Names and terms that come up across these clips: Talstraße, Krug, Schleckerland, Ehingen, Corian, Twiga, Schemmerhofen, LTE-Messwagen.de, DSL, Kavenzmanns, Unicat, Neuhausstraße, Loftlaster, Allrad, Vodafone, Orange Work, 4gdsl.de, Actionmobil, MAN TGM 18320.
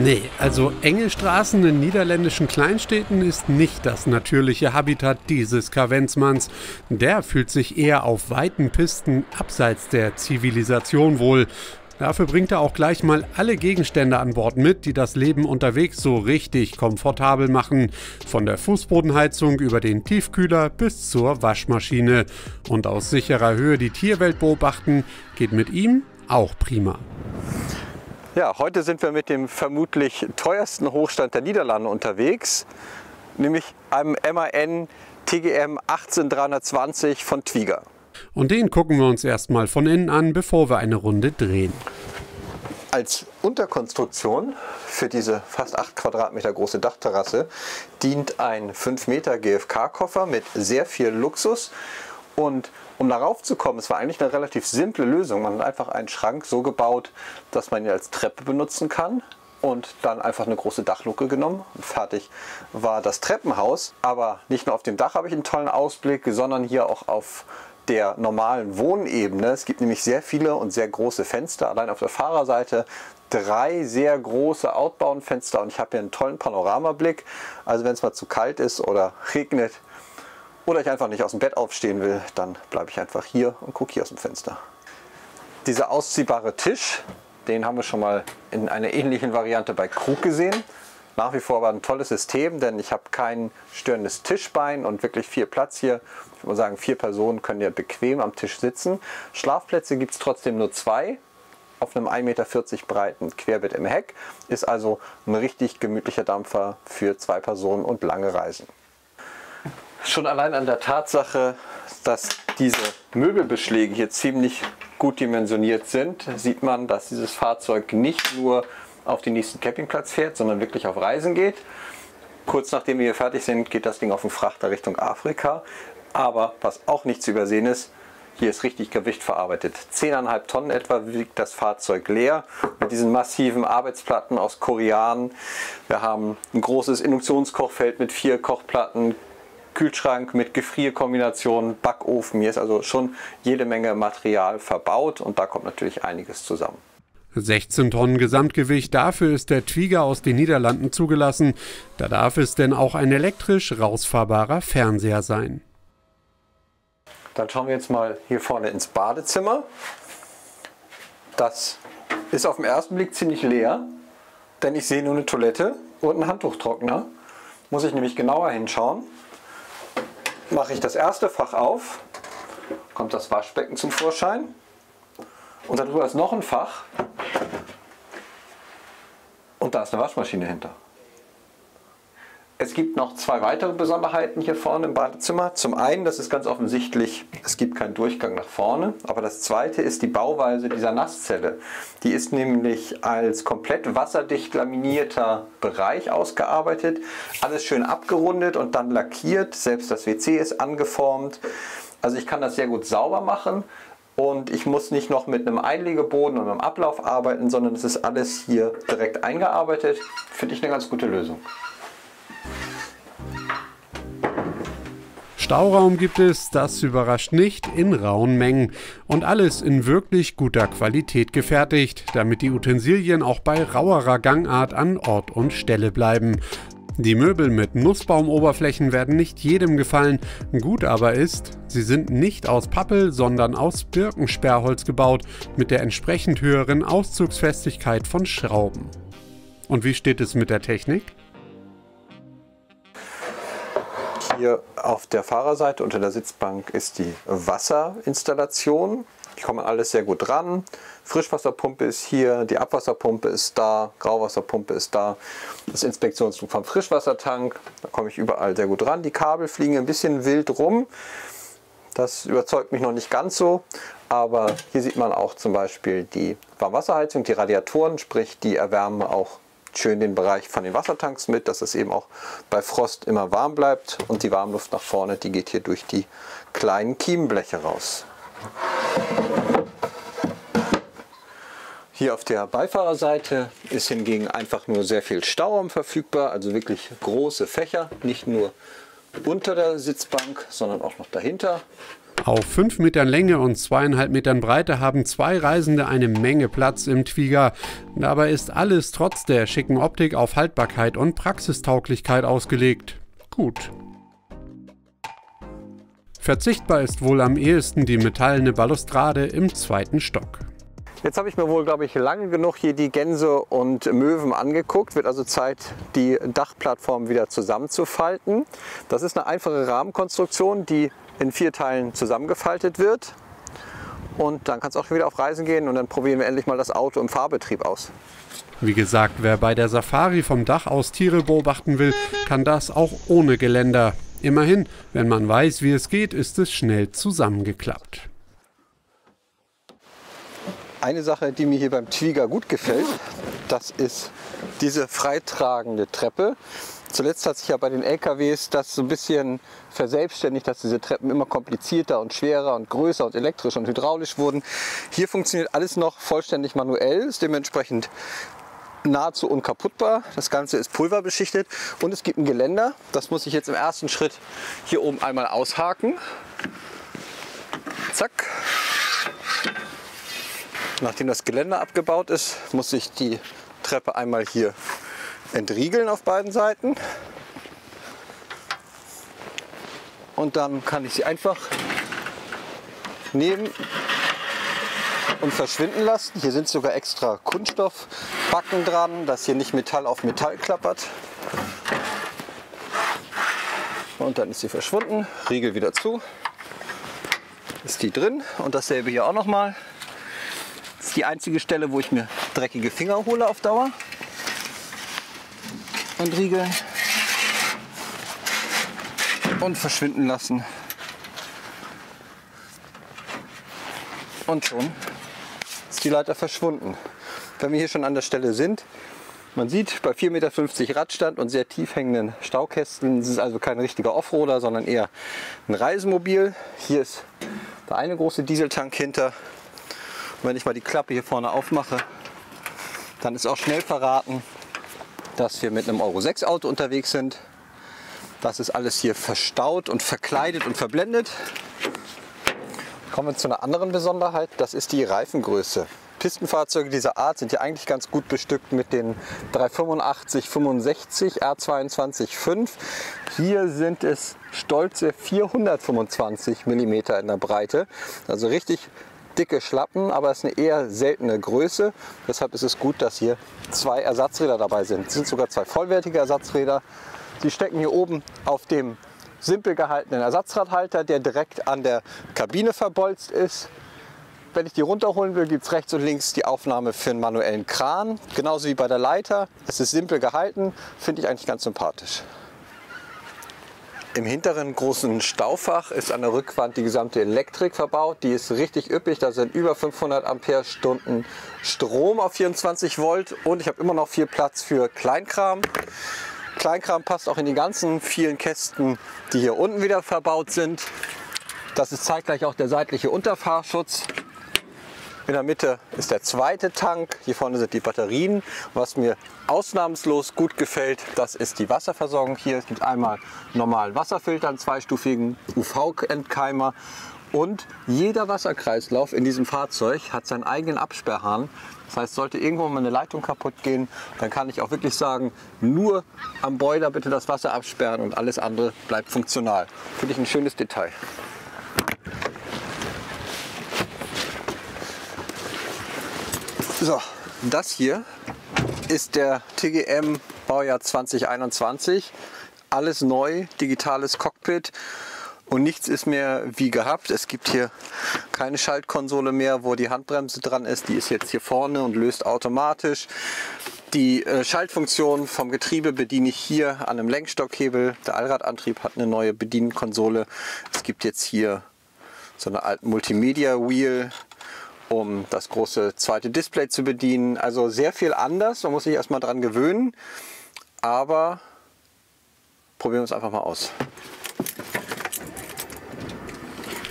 Nee, also enge Straßen in niederländischen Kleinstädten ist nicht das natürliche Habitat dieses Kavenzmanns. Der fühlt sich eher auf weiten Pisten abseits der Zivilisation wohl. Dafür bringt er auch gleich mal alle Gegenstände an Bord mit, die das Leben unterwegs so richtig komfortabel machen. Von der Fußbodenheizung über den Tiefkühler bis zur Waschmaschine. Und aus sicherer Höhe die Tierwelt beobachten, geht mit ihm auch prima. Ja, heute sind wir mit dem vermutlich teuersten Hochstand der Niederlande unterwegs, nämlich einem MAN TGM 18320 von Twiga. Und den gucken wir uns erstmal von innen an, bevor wir eine Runde drehen. Als Unterkonstruktion für diese fast 8 Quadratmeter große Dachterrasse dient ein 5 Meter GFK-Koffer mit sehr viel Luxus. Und um darauf zu kommen, es war eigentlich eine relativ simple Lösung. Man hat einfach einen Schrank so gebaut, dass man ihn als Treppe benutzen kann. Und dann einfach eine große Dachluke genommen und fertig war das Treppenhaus. Aber nicht nur auf dem Dach habe ich einen tollen Ausblick, sondern hier auch auf der normalen Wohnebene. Es gibt nämlich sehr viele und sehr große Fenster. Allein auf der Fahrerseite 3 sehr große Outbound-Fenster und ich habe hier einen tollen Panoramablick. Also wenn es mal zu kalt ist oder regnet oder ich einfach nicht aus dem Bett aufstehen will, dann bleibe ich einfach hier und gucke hier aus dem Fenster. Dieser ausziehbare Tisch, den haben wir schon mal in einer ähnlichen Variante bei Krug gesehen. Nach wie vor aber ein tolles System, denn ich habe kein störendes Tischbein und wirklich viel Platz hier. Ich würde sagen, 4 Personen können ja bequem am Tisch sitzen. Schlafplätze gibt es trotzdem nur 2 auf einem 1,40 Meter breiten Querbett im Heck. Ist also ein richtig gemütlicher Dampfer für 2 Personen und lange Reisen. Schon allein an der Tatsache, dass diese Möbelbeschläge hier ziemlich gut dimensioniert sind, sieht man, dass dieses Fahrzeug nicht nur auf den nächsten Campingplatz fährt, sondern wirklich auf Reisen geht. Kurz nachdem wir hier fertig sind, geht das Ding auf den Frachter Richtung Afrika. Aber was auch nicht zu übersehen ist, hier ist richtig Gewicht verarbeitet. 10,5 Tonnen etwa wiegt das Fahrzeug leer mit diesen massiven Arbeitsplatten aus Corian. Wir haben ein großes Induktionskochfeld mit 4 Kochplatten, Kühlschrank mit Gefrierkombinationen, Backofen. Hier ist also schon jede Menge Material verbaut und da kommt natürlich einiges zusammen. 16 Tonnen Gesamtgewicht, dafür ist der Twiga aus den Niederlanden zugelassen. Da darf es denn auch ein elektrisch rausfahrbarer Fernseher sein. Dann schauen wir jetzt mal hier vorne ins Badezimmer. Das ist auf den ersten Blick ziemlich leer, denn ich sehe nur eine Toilette und einen Handtuchtrockner. Muss ich nämlich genauer hinschauen. Mache ich das erste Fach auf, kommt das Waschbecken zum Vorschein. Und darüber ist noch ein Fach und da ist eine Waschmaschine hinter. Es gibt noch 2 weitere Besonderheiten hier vorne im Badezimmer. Zum einen, das ist ganz offensichtlich, es gibt keinen Durchgang nach vorne, aber das zweite ist die Bauweise dieser Nasszelle. Die ist nämlich als komplett wasserdicht laminierter Bereich ausgearbeitet, alles schön abgerundet und dann lackiert, selbst das WC ist angeformt. Also ich kann das sehr gut sauber machen. Und ich muss nicht noch mit einem Einlegeboden und einem Ablauf arbeiten, sondern es ist alles hier direkt eingearbeitet. Finde ich eine ganz gute Lösung. Stauraum gibt es, das überrascht nicht, in rauen Mengen. Und alles in wirklich guter Qualität gefertigt, damit die Utensilien auch bei rauerer Gangart an Ort und Stelle bleiben. Die Möbel mit Nussbaumoberflächen werden nicht jedem gefallen, gut aber ist, sie sind nicht aus Pappel, sondern aus Birkensperrholz gebaut, mit der entsprechend höheren Auszugsfestigkeit von Schrauben. Und wie steht es mit der Technik? Hier auf der Fahrerseite unter der Sitzbank ist die Wasserinstallation. Hier kommt man alles sehr gut ran. Frischwasserpumpe ist hier, die Abwasserpumpe ist da, Grauwasserpumpe ist da, das Inspektionsloop vom Frischwassertank, da komme ich überall sehr gut ran. Die Kabel fliegen ein bisschen wild rum, das überzeugt mich noch nicht ganz so, aber hier sieht man auch zum Beispiel die Warmwasserheizung, die Radiatoren, sprich die erwärmen auch schön den Bereich von den Wassertanks mit, dass es eben auch bei Frost immer warm bleibt und die Warmluft nach vorne, die geht hier durch die kleinen Kiemenbleche raus. Hier auf der Beifahrerseite ist hingegen einfach nur sehr viel Stauraum verfügbar, also wirklich große Fächer, nicht nur unter der Sitzbank, sondern auch noch dahinter. Auf 5 Metern Länge und 2,5 Metern Breite haben 2 Reisende eine Menge Platz im Twiga. Dabei ist alles trotz der schicken Optik auf Haltbarkeit und Praxistauglichkeit ausgelegt. Gut. Verzichtbar ist wohl am ehesten die metallene Balustrade im 2. Stock. Jetzt habe ich mir wohl, glaube ich, lange genug hier die Gänse und Möwen angeguckt. Wird also Zeit, die Dachplattform wieder zusammenzufalten. Das ist eine einfache Rahmenkonstruktion, die in 4 Teilen zusammengefaltet wird. Und dann kann es auch wieder auf Reisen gehen und dann probieren wir endlich mal das Auto im Fahrbetrieb aus. Wie gesagt, wer bei der Safari vom Dach aus Tiere beobachten will, kann das auch ohne Geländer. Immerhin, wenn man weiß, wie es geht, ist es schnell zusammengeklappt. Eine Sache, die mir hier beim Twiga gut gefällt, das ist diese freitragende Treppe. Zuletzt hat sich ja bei den LKWs das so ein bisschen verselbstständigt, dass diese Treppen immer komplizierter und schwerer und größer und elektrisch und hydraulisch wurden. Hier funktioniert alles noch vollständig manuell, ist dementsprechend nahezu unkaputtbar. Das Ganze ist pulverbeschichtet und es gibt ein Geländer. Das muss ich jetzt im ersten Schritt hier oben einmal aushaken. Zack. Nachdem das Geländer abgebaut ist, muss ich die Treppe einmal hier entriegeln auf beiden Seiten. Und dann kann ich sie einfach nehmen und verschwinden lassen. Hier sind sogar extra Kunststoffbacken dran, dass hier nicht Metall auf Metall klappert. Und dann ist sie verschwunden. Riegel wieder zu. Ist die drin. Und dasselbe hier auch nochmal. Das ist die einzige Stelle, wo ich mir dreckige Finger hole auf Dauer. Und riegeln. Und verschwinden lassen. Und schon ist die Leiter verschwunden. Wenn wir hier schon an der Stelle sind, man sieht, bei 4,50 Meter Radstand und sehr tief hängenden Staukästen, das ist also kein richtiger Offroader, sondern eher ein Reisemobil. Hier ist der eine große Dieseltank hinter. Wenn ich mal die Klappe hier vorne aufmache, dann ist auch schnell verraten, dass wir mit einem Euro 6 Auto unterwegs sind. Das ist alles hier verstaut und verkleidet und verblendet. Kommen wir zu einer anderen Besonderheit, das ist die Reifengröße. Pistenfahrzeuge dieser Art sind ja eigentlich ganz gut bestückt mit den 385, 65, R22, 5. Hier sind es stolze 425 mm in der Breite, also richtig dicke Schlappen, aber es ist eine eher seltene Größe. Deshalb ist es gut, dass hier 2 Ersatzräder dabei sind. Es sind sogar 2 vollwertige Ersatzräder. Die stecken hier oben auf dem simpel gehaltenen Ersatzradhalter, der direkt an der Kabine verbolzt ist. Wenn ich die runterholen will, gibt es rechts und links die Aufnahme für einen manuellen Kran. Genauso wie bei der Leiter. Es ist simpel gehalten, finde ich eigentlich ganz sympathisch. Im hinteren großen Staufach ist an der Rückwand die gesamte Elektrik verbaut. Die ist richtig üppig, da sind über 500 Ampere-Stunden Strom auf 24 Volt und ich habe immer noch viel Platz für Kleinkram. Kleinkram passt auch in die ganzen vielen Kästen, die hier unten wieder verbaut sind. Das ist zeitgleich auch der seitliche Unterfahrschutz. In der Mitte ist der 2. Tank, hier vorne sind die Batterien. Was mir ausnahmslos gut gefällt, das ist die Wasserversorgung hier. Es gibt einmal normalen Wasserfilter, einen zweistufigen UV-Entkeimer und jeder Wasserkreislauf in diesem Fahrzeug hat seinen eigenen Absperrhahn. Das heißt, sollte irgendwo mal eine Leitung kaputt gehen, dann kann ich auch wirklich sagen, nur am Boiler bitte das Wasser absperren und alles andere bleibt funktional. Finde ich ein schönes Detail. So, das hier ist der TGM Baujahr 2021. Alles neu, digitales Cockpit und nichts ist mehr wie gehabt. Es gibt hier keine Schaltkonsole mehr, wo die Handbremse dran ist. Die ist jetzt hier vorne und löst automatisch. Die Schaltfunktion vom Getriebe bediene ich hier an einem Lenkstockhebel. Der Allradantrieb hat eine neue Bedienkonsole. Es gibt jetzt hier so eine Art Multimedia-Wheel, um das große 2. Display zu bedienen. Also sehr viel anders, man muss sich erstmal dran gewöhnen, aber probieren wir es einfach mal aus.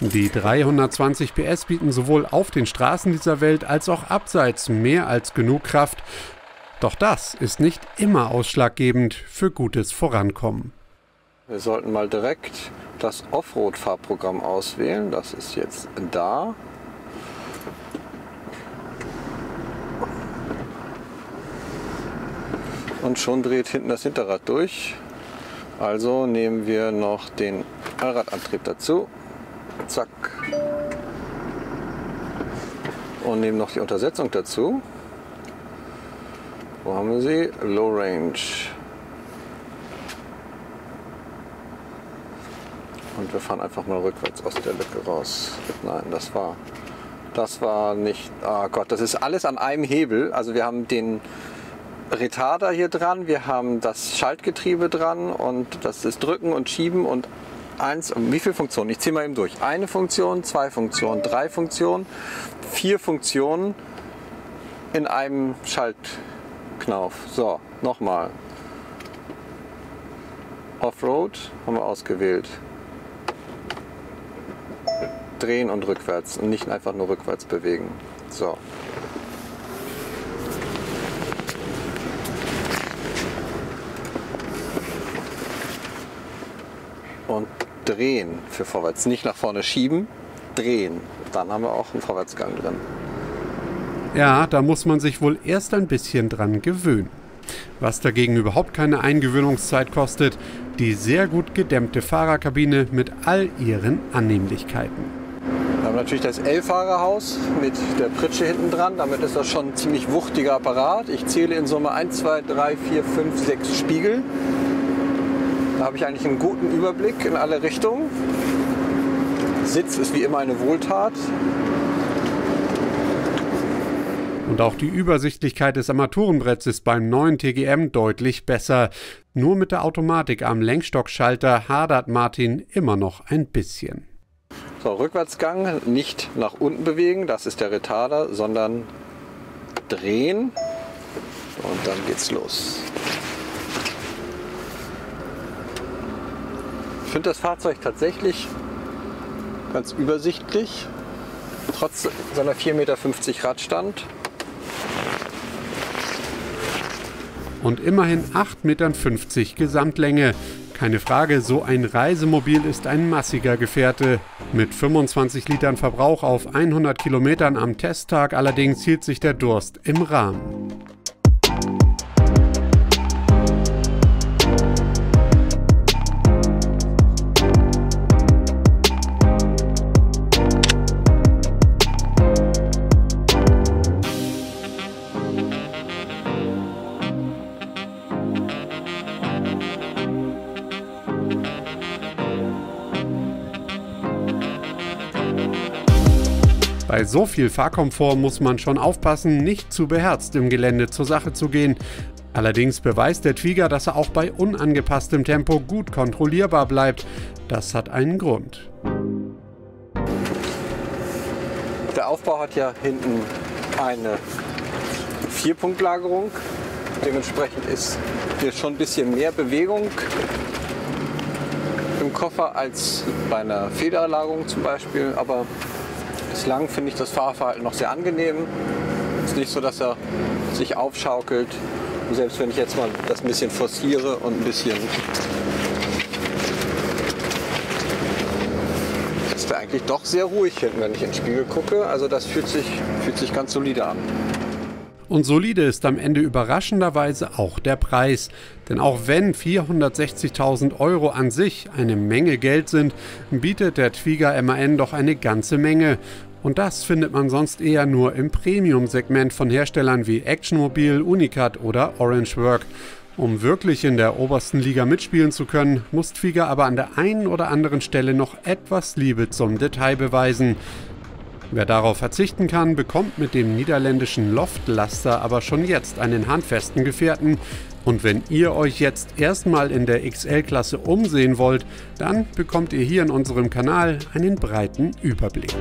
Die 320 PS bieten sowohl auf den Straßen dieser Welt als auch abseits mehr als genug Kraft. Doch das ist nicht immer ausschlaggebend für gutes Vorankommen. Wir sollten mal direkt das Offroad-Fahrprogramm auswählen. Das ist jetzt da. Und schon dreht hinten das Hinterrad durch. Also nehmen wir noch den Allradantrieb dazu. Zack. Und nehmen noch die Untersetzung dazu. Wo haben wir sie? Low Range. Und wir fahren einfach mal rückwärts aus der Lücke raus. Nein, das war nicht... Oh Gott, das ist alles an einem Hebel. Also wir haben den Retarder hier dran, wir haben das Schaltgetriebe dran und das ist Drücken und Schieben und eins, wie viele Funktionen? Ich ziehe mal eben durch. Eine Funktion, zwei Funktionen, drei Funktionen, vier Funktionen in einem Schaltknauf. So, nochmal. Offroad haben wir ausgewählt. Drehen und rückwärts und nicht einfach nur rückwärts bewegen. So. Und drehen für vorwärts. Nicht nach vorne schieben, drehen. Dann haben wir auch einen Vorwärtsgang drin. Ja, da muss man sich wohl erst ein bisschen dran gewöhnen. Was dagegen überhaupt keine Eingewöhnungszeit kostet, die sehr gut gedämmte Fahrerkabine mit all ihren Annehmlichkeiten. Wir haben natürlich das L-Fahrerhaus mit der Pritsche hinten dran. Damit ist das schon ein ziemlich wuchtiger Apparat. Ich zähle in Summe 1, 2, 3, 4, 5, 6 Spiegel. Da habe ich eigentlich einen guten Überblick in alle Richtungen. Sitz ist wie immer eine Wohltat. Und auch die Übersichtlichkeit des Armaturenbretts ist beim neuen TGM deutlich besser. Nur mit der Automatik am Lenkstockschalter hadert Martin immer noch ein bisschen. So, Rückwärtsgang, nicht nach unten bewegen, das ist der Retarder, sondern drehen. Und dann geht's los. Ich finde das Fahrzeug tatsächlich ganz übersichtlich, trotz seiner 4,50 Meter Radstand. Und immerhin 8,50 Meter Gesamtlänge. Keine Frage, so ein Reisemobil ist ein massiger Gefährte. Mit 25 Litern Verbrauch auf 100 Kilometern am Testtag allerdings hielt sich der Durst im Rahmen. Bei so viel Fahrkomfort muss man schon aufpassen, nicht zu beherzt im Gelände zur Sache zu gehen. Allerdings beweist der Twiga, dass er auch bei unangepasstem Tempo gut kontrollierbar bleibt. Das hat einen Grund. Der Aufbau hat ja hinten eine Vierpunktlagerung. Dementsprechend ist hier schon ein bisschen mehr Bewegung im Koffer als bei einer Federlagerung zum Beispiel. Aber bislang finde ich das Fahrverhalten noch sehr angenehm. Es ist nicht so, dass er sich aufschaukelt. Und selbst wenn ich jetzt mal das ein bisschen forciere und ein bisschen... ist er eigentlich doch sehr ruhig hinten, wenn ich in den Spiegel gucke. Also das fühlt sich ganz solide an. Und solide ist am Ende überraschenderweise auch der Preis. Denn auch wenn 460.000 Euro an sich eine Menge Geld sind, bietet der Twiga MAN doch eine ganze Menge. Und das findet man sonst eher nur im Premium-Segment von Herstellern wie Actionmobil, Unicat oder Orange Work. Um wirklich in der obersten Liga mitspielen zu können, muss Twiga aber an der einen oder anderen Stelle noch etwas Liebe zum Detail beweisen. Wer darauf verzichten kann, bekommt mit dem niederländischen Loftlaster aber schon jetzt einen handfesten Gefährten. Und wenn ihr euch jetzt erstmal in der XL-Klasse umsehen wollt, dann bekommt ihr hier in unserem Kanal einen breiten Überblick.